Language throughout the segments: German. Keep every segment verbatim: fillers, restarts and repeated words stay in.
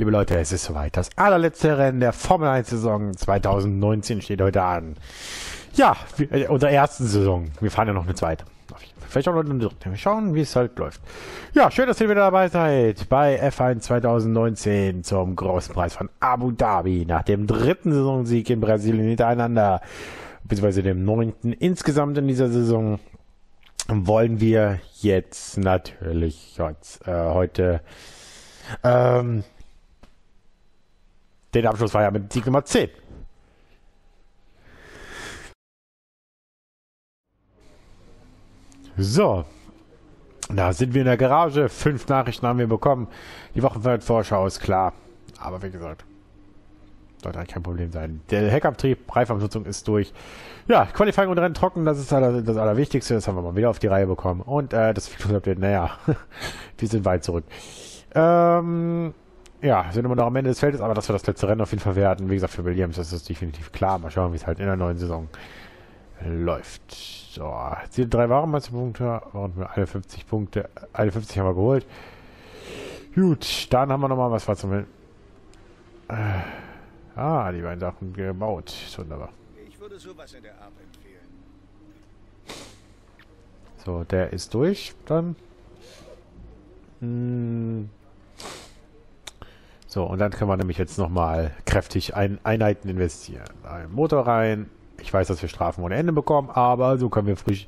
Liebe Leute, es ist soweit. Das allerletzte Rennen der Formel eins Saison zweitausendneunzehn steht heute an. Ja, wir, äh, unserer ersten Saison. Wir fahren ja noch eine zweite. Vielleicht auch noch eine dritte. Wir schauen, wie es halt läuft. Ja, schön, dass ihr wieder dabei seid bei F eins zweitausendneunzehn zum großen Preis von Abu Dhabi. Nach dem dritten Saisonsieg in Brasilien hintereinander, beziehungsweise dem neunten insgesamt in dieser Saison, wollen wir jetzt natürlich jetzt, äh, heute ähm, den Abschluss feiern mit Sieg Nummer zehn. So, da sind wir in der Garage. Fünf Nachrichten haben wir bekommen. Die Wochenvorschau ist klar. Aber wie gesagt, sollte halt kein Problem sein. Der Heckabtrieb, Reifenabnutzung ist durch. Ja, Qualifying und Rennen trocken, das ist aller, das Allerwichtigste. Das haben wir mal wieder auf die Reihe bekommen. Und äh, das Flugzeug, naja, wir sind weit zurück. Ähm, ja, sind immer noch am Ende des Feldes, aber dass wir das letzte Rennen auf jeden Fall werden. Wie gesagt, für Williams ist das definitiv klar. Mal schauen, wie es halt in der neuen Saison läuft. So, die drei Warenmeisterpunkte, einundfünfzig Punkte, einundfünfzig haben wir geholt. Gut, dann haben wir nochmal was war zum äh, Ah, die beiden Sachen gebaut. Wunderbar. Ich würde sowas in der Art empfehlen. So, der ist durch, dann. Mm. So, und dann können wir nämlich jetzt nochmal kräftig in Einheiten investieren. Ein Motor rein. Ich weiß, dass wir Strafen ohne Ende bekommen, aber so können wir frisch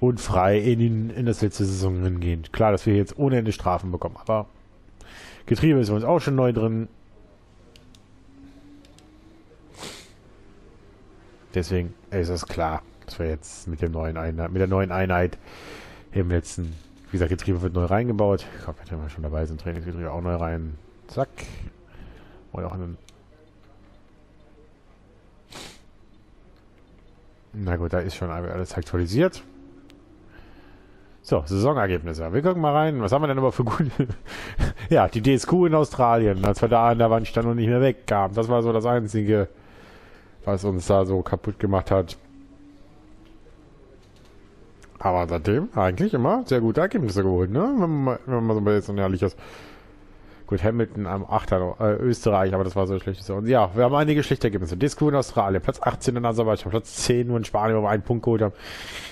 und frei in, den, in das letzte Saison hingehen. Klar, dass wir jetzt ohne Ende Strafen bekommen, aber Getriebe ist uns auch schon neu drin. Deswegen ist es klar, dass wir jetzt mit, dem neuen Einheit, mit der neuen Einheit im letzten, wie gesagt, Getriebe wird neu reingebaut. Ich glaube, wir haben schon dabei, sind Trainingsgetriebe auch neu rein. Zack. Und auch einen. Na gut, da ist schon alles aktualisiert. So, Saisonergebnisse. Wir gucken mal rein. Was haben wir denn aber für gute... ja, die D S Q in Australien, als wir da an der Wand standen und nicht mehr wegkamen. Das war so das Einzige, was uns da so kaputt gemacht hat. Aber seitdem eigentlich immer sehr gute Ergebnisse geholt, ne? Wenn man mal, wenn man mal so ein bisschen ehrlich ist. Gut, Hamilton am achten Äh, Österreich, aber das war so ein schlechtes. Und ja, wir haben einige schlechte Ergebnisse. Disco in Australien, Platz achtzehn in Aserbaidschan, Platz zehn in Spanien, wo wir einen Punkt geholt haben.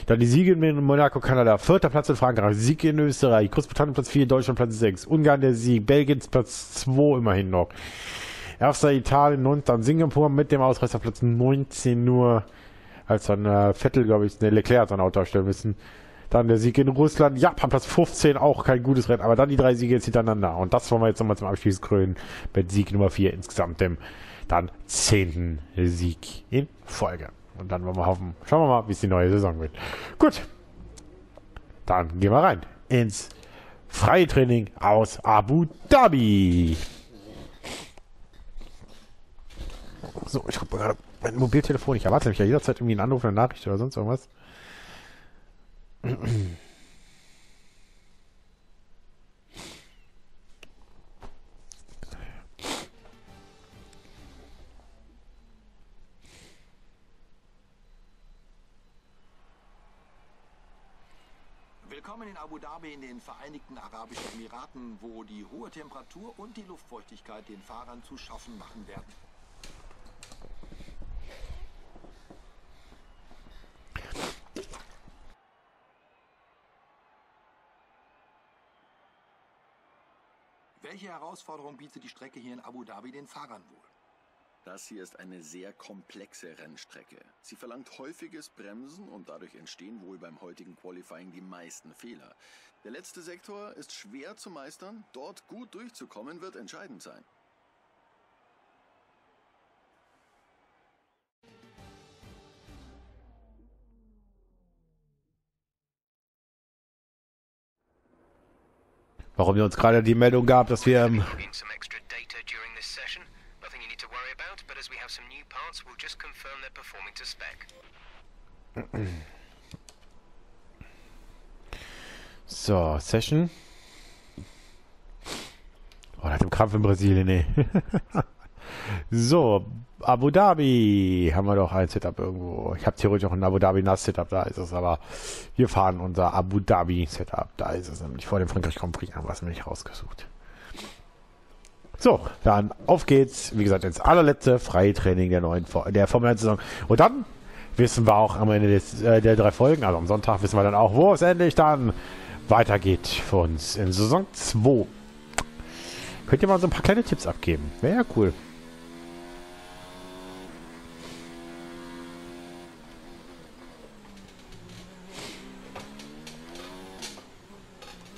Dann die Siege in Monaco, Kanada, vierter Platz in Frankreich, Sieg in Österreich, Großbritannien Platz vier, Deutschland Platz sechs, Ungarn der Sieg, Belgien Platz zwei immerhin noch. Erster Italien und dann Singapur mit dem Ausreißer Platz neunzehn nur, als dann äh, Vettel, glaube ich, ne, Leclerc hat sein Auto erstellen müssen. Dann der Sieg in Russland, Japan Platz fünfzehn, auch kein gutes Rennen, aber dann die drei Siege jetzt hintereinander. Und das wollen wir jetzt nochmal zum Abschluss krönen mit Sieg Nummer vier insgesamt, dem dann zehnten Sieg in Folge. Und dann wollen wir hoffen, schauen wir mal, wie es die neue Saison wird. Gut, dann gehen wir rein ins Freitraining aus Abu Dhabi. So, ich habe gerade mein Mobiltelefon, ich erwarte mich ja jederzeit irgendwie einen Anruf, eine Nachricht oder sonst irgendwas. Willkommen in Abu Dhabi in den Vereinigten Arabischen Emiraten, wo die hohe Temperatur und die Luftfeuchtigkeit den Fahrern zu schaffen machen werden. Welche Herausforderung bietet die Strecke hier in Abu Dhabi den Fahrern wohl? Das hier ist eine sehr komplexe Rennstrecke. Sie verlangt häufiges Bremsen und dadurch entstehen wohl beim heutigen Qualifying die meisten Fehler. Der letzte Sektor ist schwer zu meistern. Dort gut durchzukommen wird entscheidend sein. Warum ihr uns gerade die Meldung gab, dass wir ähm so, Session. Oh, nach dem Kampf in Brasilien, ey. So, Abu Dhabi. Haben wir doch ein Setup irgendwo. Ich habe theoretisch auch ein Abu Dhabi N A S Setup, da ist es, aber wir fahren unser Abu Dhabi Setup. Da ist es nämlich vor dem Frankreich Grand Prix, haben wir es nämlich rausgesucht. So, dann auf geht's, wie gesagt, ins allerletzte Freitraining der neuen der Formel eins Saison. Und dann wissen wir auch am Ende des, äh, der drei Folgen, also am Sonntag wissen wir dann auch, wo es endlich dann weitergeht für uns in Saison zwei. Könnt ihr mal so ein paar kleine Tipps abgeben? Wäre ja cool.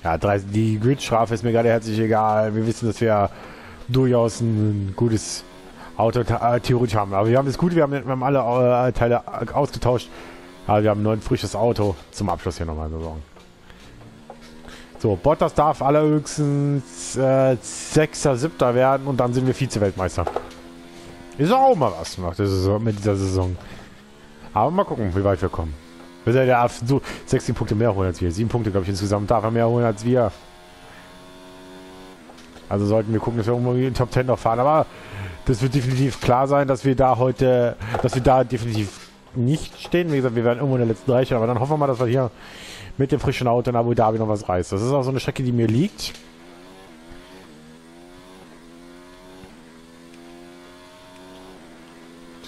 Ja, die Gridstrafe ist mir gerade herzlich egal. Wir wissen, dass wir durchaus ein gutes Auto äh, theoretisch haben. Aber wir haben das Gute, wir haben, wir haben alle äh, Teile ausgetauscht. Aber wir haben ein frisches Auto zum Abschluss hier nochmal Saison. So, Bottas darf allerhöchstens äh, Sechster, Siebter werden und dann sind wir Vize-Weltmeister. Ist auch mal was macht mit dieser Saison. Aber mal gucken, wie weit wir kommen. Wir sind ja so sechzehn Punkte mehr holen als wir. sieben Punkte, glaube ich, insgesamt darf er mehr holen als wir. Also sollten wir gucken, dass wir irgendwo in den Top zehn noch fahren. Aber das wird definitiv klar sein, dass wir da heute, dass wir da definitiv nicht stehen. Wie gesagt, wir werden irgendwo in der letzten Reihe. Aber dann hoffen wir mal, dass wir hier mit dem frischen Auto in Abu Dhabi noch was reißt. Das ist auch so eine Strecke, die mir liegt.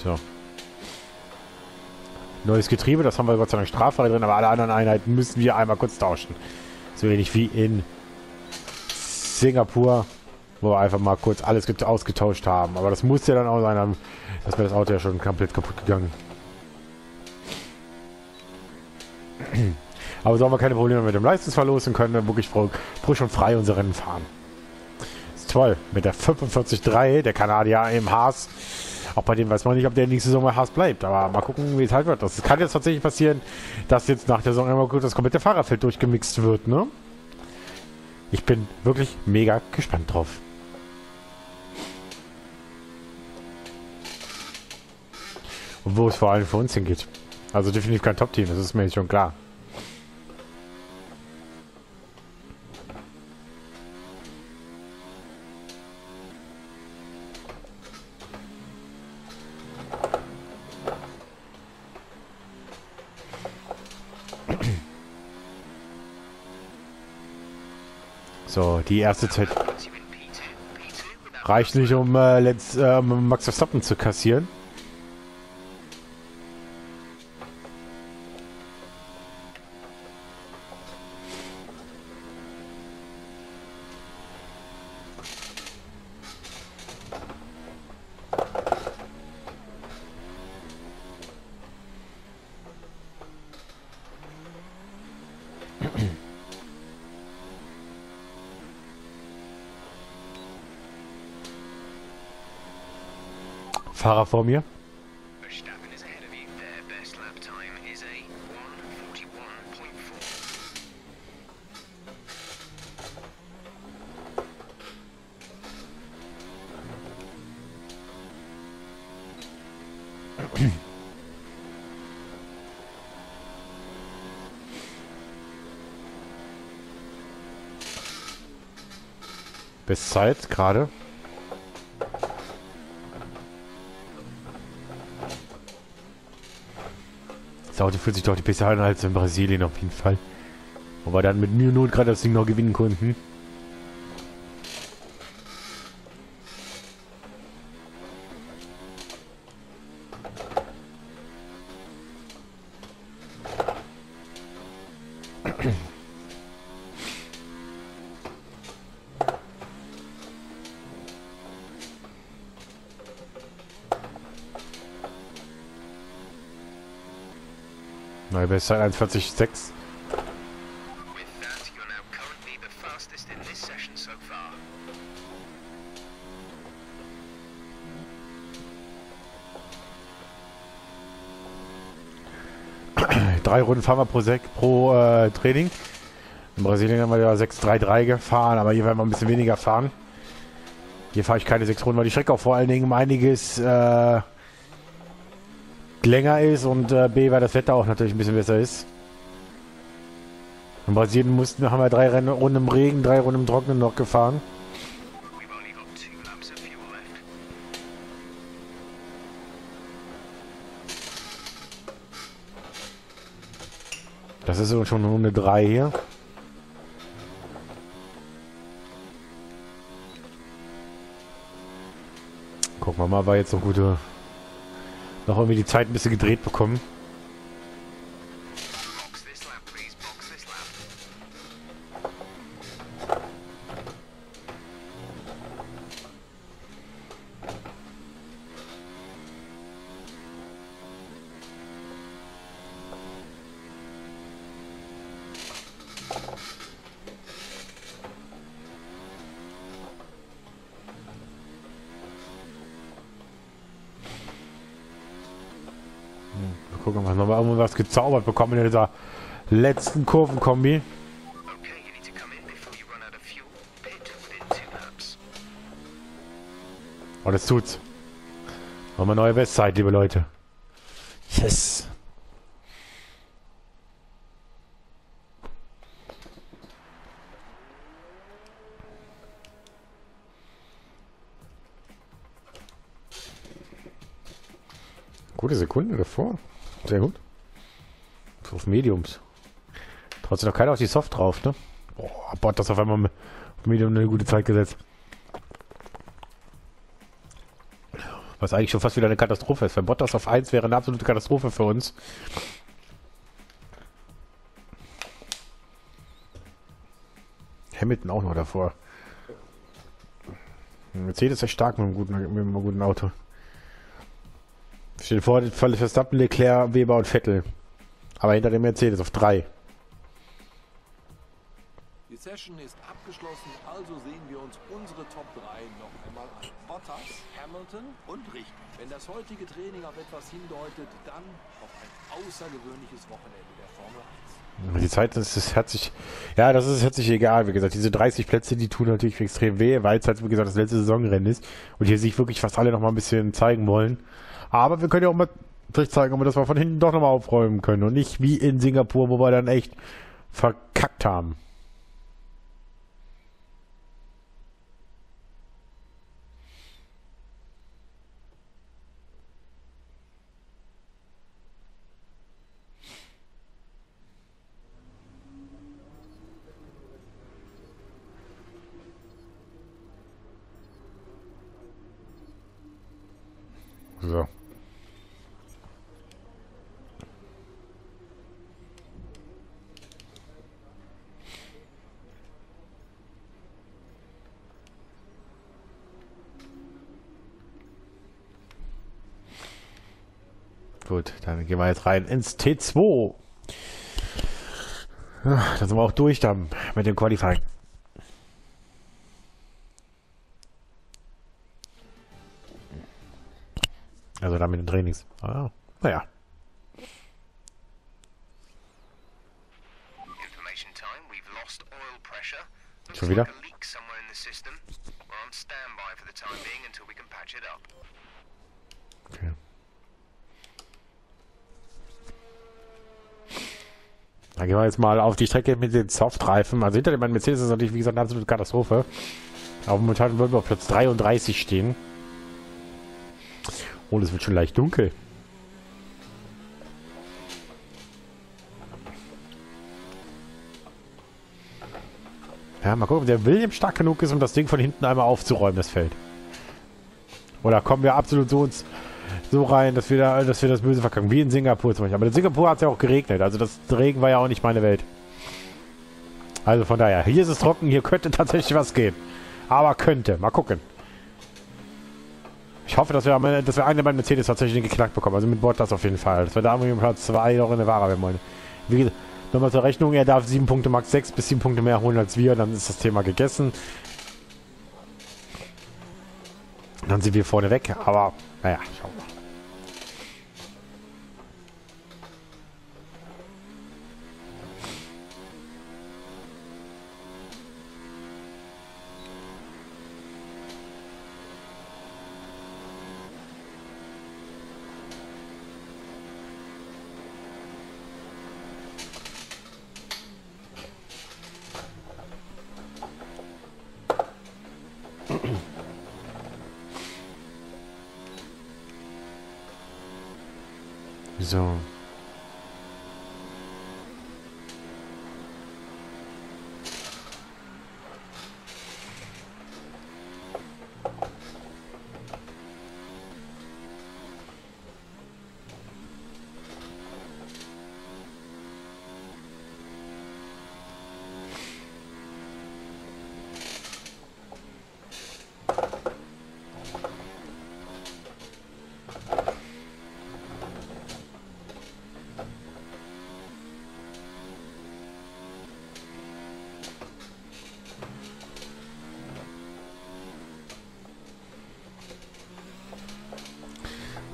So. Neues Getriebe, das haben wir Gott sei Dank straffrei drin, aber alle anderen Einheiten müssen wir einmal kurz tauschen. So ähnlich wie in Singapur, wo wir einfach mal kurz alles ausgetauscht haben. Aber das muss ja dann auch sein, dass mir das Auto ja schon komplett kaputt gegangen. Aber so haben wir keine Probleme mit dem Leistungsverlust und können dann wirklich frisch und frei unsere Rennen fahren. Ist toll. Mit der fünfundvierzig Komma drei, der Kanadier im Haas. Auch bei dem weiß man nicht, ob der nächste Saison bei Haas bleibt. Aber mal gucken, wie es halt wird. Das kann jetzt tatsächlich passieren, dass jetzt nach der Saison einmal gut das komplette Fahrerfeld durchgemixt wird, ne? Ich bin wirklich mega gespannt drauf. Und wo es vor allem für uns hingeht. Also definitiv kein Top-Team, das ist mir jetzt schon klar. So, die erste Zeit reicht nicht, um äh, let's, äh, Max Verstappen zu kassieren. Fahrer vor mir. Bestzeit gerade. Das Auto fühlt sich doch die besser an als in Brasilien auf jeden Fall. Wobei dann mit Mühe und Not gerade das Ding noch gewinnen konnten. Neue Bestzeit einundvierzig Komma sechs. Drei Runden fahren wir pro, pro äh, Training. In Brasilien haben wir ja sechs drei drei gefahren, aber hier werden wir ein bisschen weniger fahren. Hier fahre ich keine sechs Runden, weil die Strecke auch vor allen Dingen um einiges äh, länger ist und äh, B, weil das Wetter auch natürlich ein bisschen besser ist. In Brasilien mussten, haben wir drei Rennen, Runden im Regen, drei Runden im Trockenen noch gefahren. Das ist schon Runde drei hier. wir mal, war jetzt noch gute... Noch irgendwie die Zeit ein bisschen gedreht bekommen. Gucken wir mal, nochmal irgendwas gezaubert bekommen in dieser letzten Kurvenkombi. Oh, das tut's. Nochmal neue Bestzeit, liebe Leute. Yes. Gute Sekunde davor. Sehr gut. Auf Mediums. Trotzdem noch keiner auf die Soft drauf, ne? Boah, Bottas auf einmal auf Medium eine gute Zeit gesetzt. Was eigentlich schon fast wieder eine Katastrophe ist. Wenn Bottas auf eins wäre, eine absolute Katastrophe für uns. Hamilton auch noch davor. Mercedes ist stark mit einem guten, mit einem guten Auto. Steht vor, Verstappen, Leclerc, Weber und Vettel. Aber hinter dem Mercedes auf drei. Die Session ist abgeschlossen, also sehen wir uns unsere Top drei noch einmal an. Bottas, Hamilton und Richt. Wenn das heutige Training auf etwas hindeutet, dann auf ein außergewöhnliches Wochenende der Formel eins. Die Zeit, das ist herzlich, ja, das ist herzlich egal. Wie gesagt, diese dreißig Plätze, die tun natürlich extrem weh, weil es halt, wie gesagt, das letzte Saisonrennen ist und hier sich wirklich fast alle noch mal ein bisschen zeigen wollen. Aber wir können ja auch mal zeigen, ob wir das mal von hinten doch nochmal aufräumen können. Und nicht wie in Singapur, wo wir dann echt verkackt haben. So. Gut, dann gehen wir jetzt rein ins T zwei. Da sind wir auch durch dann mit dem Qualifying. Also da mit den Trainings. Ah, naja. Schon wieder? Okay. Dann gehen wir jetzt mal auf die Strecke mit den Softreifen. Also hinter dem Mercedes ist natürlich, wie gesagt, eine absolute Katastrophe. Aber momentan würden wir auf Platz dreiunddreißig stehen. Oh, es wird schon leicht dunkel. Ja, mal gucken, ob der Williams stark genug ist, um das Ding von hinten einmal aufzuräumen, das Feld. Oder kommen wir absolut so, uns, so rein, dass wir, da, dass wir das Böse verkacken. Wie in Singapur zum Beispiel. Aber in Singapur hat es ja auch geregnet. Also das Regen war ja auch nicht meine Welt. Also von daher, hier ist es trocken, hier könnte tatsächlich was gehen. Aber könnte. Mal gucken. Ich hoffe, dass wir, dass wir einen bei Mercedes tatsächlich geknackt bekommen. Also mit Bottas auf jeden Fall. Dass wir da am Platz zwei noch in der Ware werden wollen. Wie gesagt, nochmal zur Rechnung. Er darf sieben Punkte, max sechs bis sieben Punkte mehr holen als wir. Dann ist das Thema gegessen. Dann sind wir vorne weg. Aber, naja, schauen wir mal. So.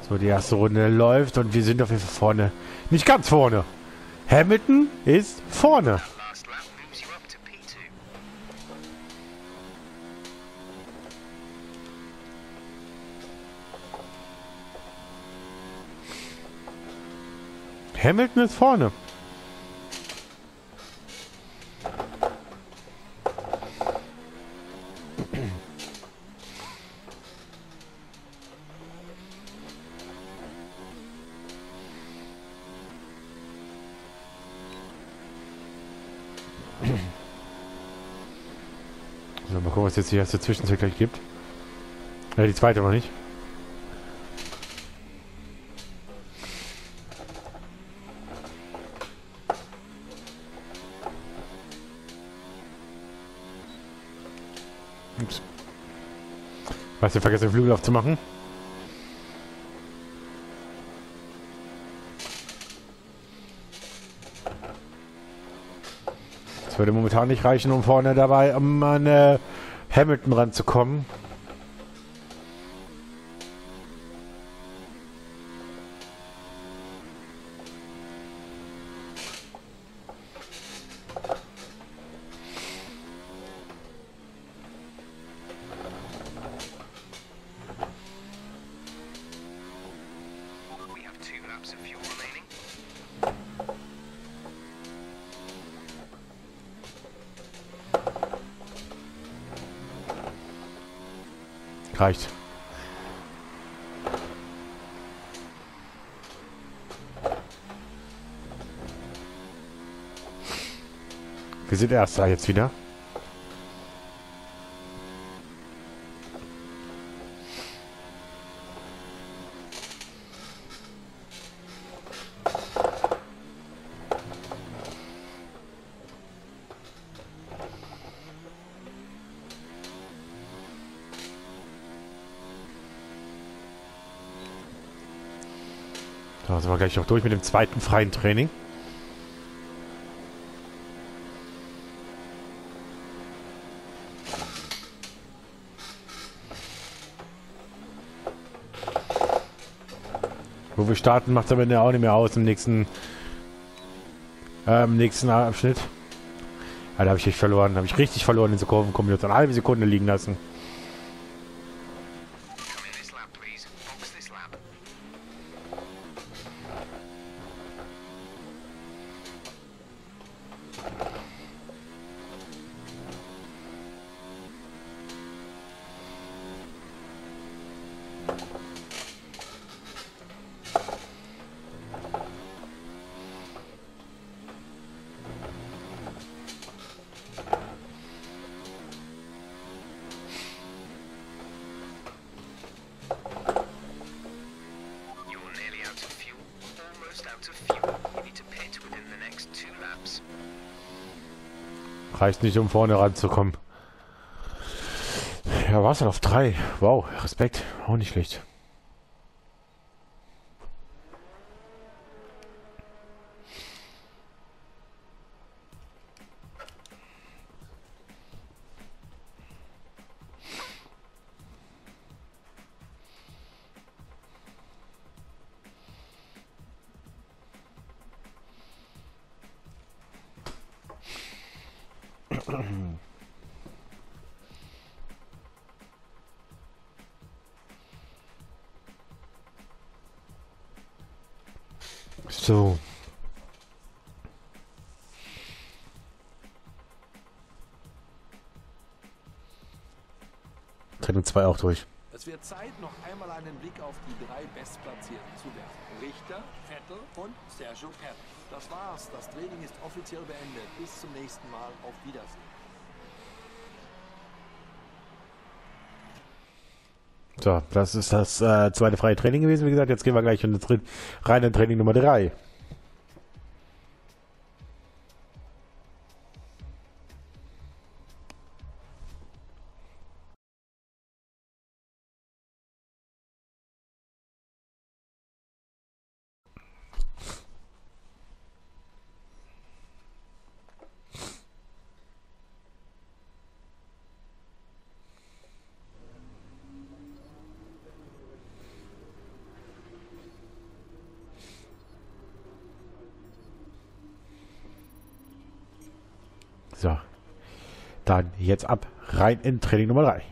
So, die erste Runde läuft und wir sind auf jeden Fall vorne. Nicht ganz vorne. Hamilton ist vorne. Hamilton ist vorne. So, mal gucken, was jetzt die erste Zwischenzeit gleich gibt. Ja, die zweite noch nicht. Ups. Weißt du, vergessen den Flügel aufzumachen? Das würde momentan nicht reichen, um vorne dabei um an äh, Hamilton ranzukommen. Reicht. Wir sind Erster jetzt wieder. Da sind wir gleich noch durch mit dem zweiten freien Training. Wo wir starten, macht es am Ende auch nicht mehr aus im nächsten, äh, im nächsten Abschnitt. Ja, da habe ich echt verloren. Da habe ich richtig verloren in so Kurvenkombination. Eine halbe Sekunde liegen lassen. Reicht nicht, um vorne ranzukommen. Ja, war es dann auf drei. Wow, Respekt. Auch nicht schlecht. So. Training zwei auch durch. Es wird Zeit, noch einmal einen Blick auf die drei Bestplatzierten zu werfen. Richter, Vettel und Sergio Perez. Das war's. Das Training ist offiziell beendet. Bis zum nächsten Mal. Auf Wiedersehen. So, das ist das äh, zweite freie Training gewesen. Wie gesagt, jetzt gehen wir gleich in den rein in Training Nummer drei. So. Dann jetzt ab rein in Training Nummer drei.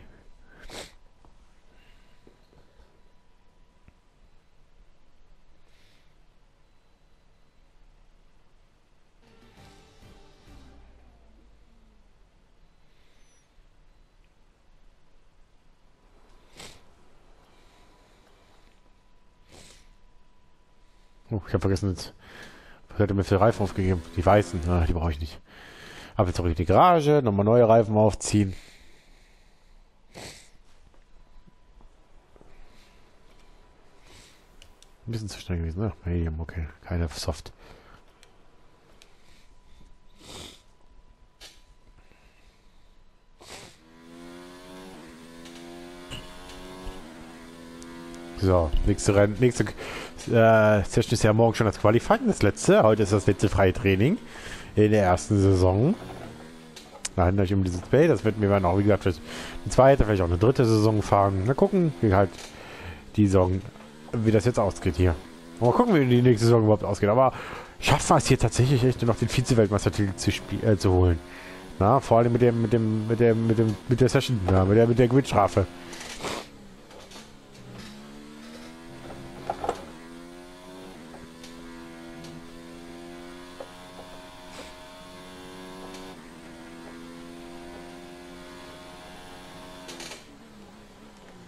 Oh, ich habe vergessen, jetzt hat er mir für Reifen aufgegeben. Die weißen, ah, die brauche ich nicht. Ab jetzt zurück in die Garage, nochmal neue Reifen aufziehen. Ein bisschen zu schnell gewesen, ne? Medium, okay. Keine Soft. So, nächste Rennen, nächste äh, Session ist ja morgen schon das Qualifying, das letzte. Heute ist das letzte freie Training in der ersten Saison. Da handelt ich um dieses Bay, das wird mir dann auch, wie gesagt, vielleicht eine zweite, vielleicht auch eine dritte Saison fahren. Mal gucken, wie halt die Saison, wie das jetzt ausgeht hier. Mal gucken, wie die nächste Saison überhaupt ausgeht. Aber schaffen wir es hier tatsächlich echt nur noch den Vize-Weltmeistertitel zu, äh, zu holen. Na, vor allem mit dem, mit dem, mit dem, mit dem, mit der Session, na, mit der, mit der Gewinnstrafe.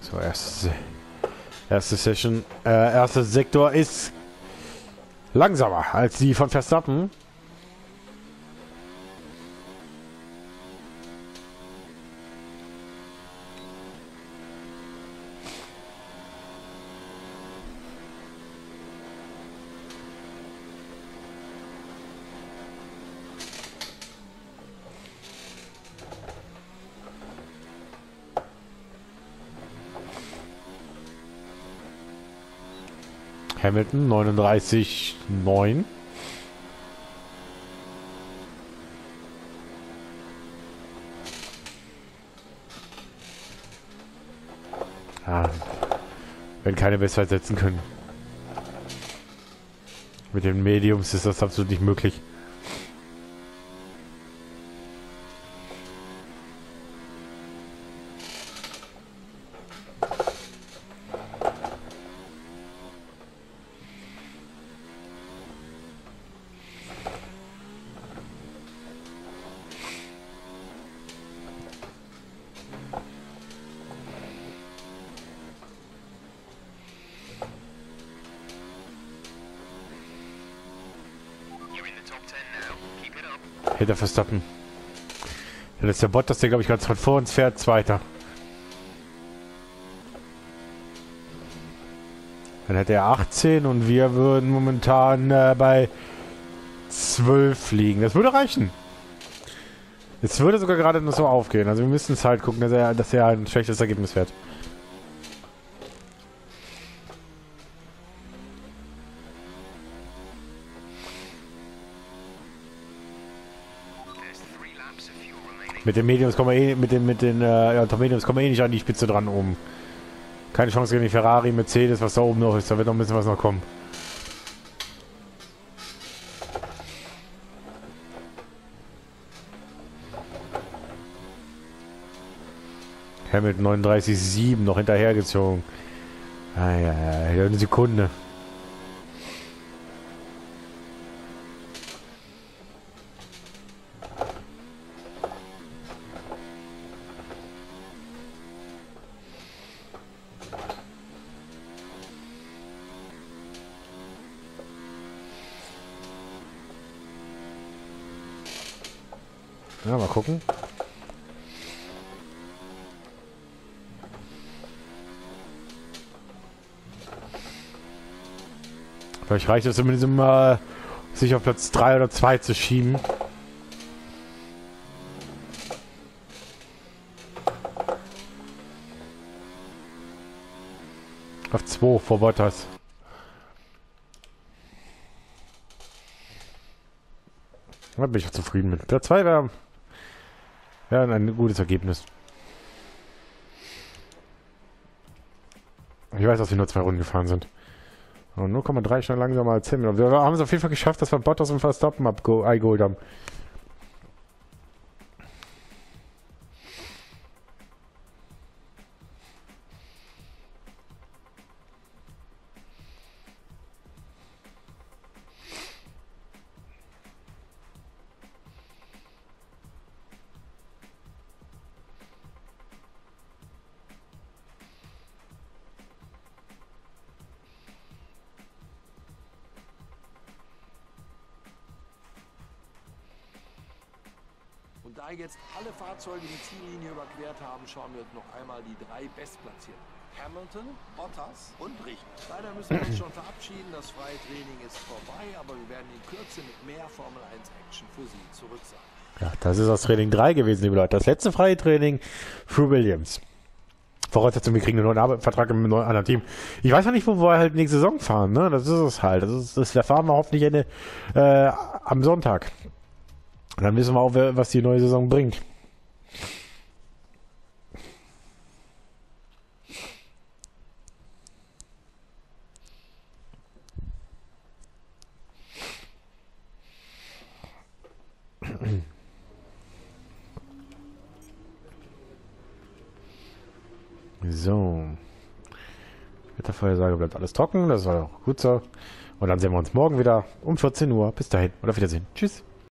So, erste, erste Session, äh, erster Sektor ist langsamer als die von Verstappen. Hamilton neununddreißig Komma neun. Ah, wenn keine Bestzeit setzen können. Mit den Mediums ist das absolut nicht möglich. Hinter Verstappen. Dann ist der Bottas, der, glaube ich, ganz von vor uns fährt. Zweiter. Dann hätte er achtzehn und wir würden momentan äh, bei zwölf liegen. Das würde reichen. Es würde sogar gerade nur so aufgehen. Also wir müssen es halt gucken, dass er, dass er ein schlechtes Ergebnis fährt. Mit den Mediums kommen wir eh, mit den, mit den äh, ja, Mediums kommen wir eh nicht an die Spitze dran oben. Keine Chance gegen die Ferrari, Mercedes, was da oben noch ist. Da wird noch ein bisschen was noch kommen. Hamilton neununddreißig Komma sieben noch hinterhergezogen. Ah, ja, ja, eine Sekunde. Ja, mal gucken. Vielleicht reicht es zumindest mal, sich auf Platz drei oder zwei zu schieben. Auf zwei vor Bottas. Da bin ich auch zufrieden mit. Platz zwei wäre... Ja, ein gutes Ergebnis. Ich weiß, dass wir nur zwei Runden gefahren sind. Und null Komma drei schnell langsamer als Hamilton. Wir haben es auf jeden Fall geschafft, dass wir Bottas und Verstappen eingeholt haben. Da jetzt alle Fahrzeuge die Ziellinie überquert haben, schauen wir uns noch einmal die drei Bestplatzierten. Hamilton, Bottas und Richter. Leider müssen wir uns schon verabschieden. Das freie Training ist vorbei, aber wir werden in Kürze mit mehr Formel eins Action für Sie zurück sein. Ja, das ist das Training drei gewesen, liebe Leute. Das letzte freie Training für Williams. Voraussetzung, wir kriegen einen neuen Arbeitsvertrag im neuen anderen Team. Ich weiß noch nicht, wo wir halt nächste Saison fahren, ne? Das ist es halt. Das ist, das erfahren wir hoffentlich Ende, äh, am Sonntag. Und dann wissen wir auch, was die neue Saison bringt. So. Wettervorhersage bleibt alles trocken, das soll auch gut so. Und dann sehen wir uns morgen wieder um vierzehn Uhr. Bis dahin und auf Wiedersehen. Tschüss.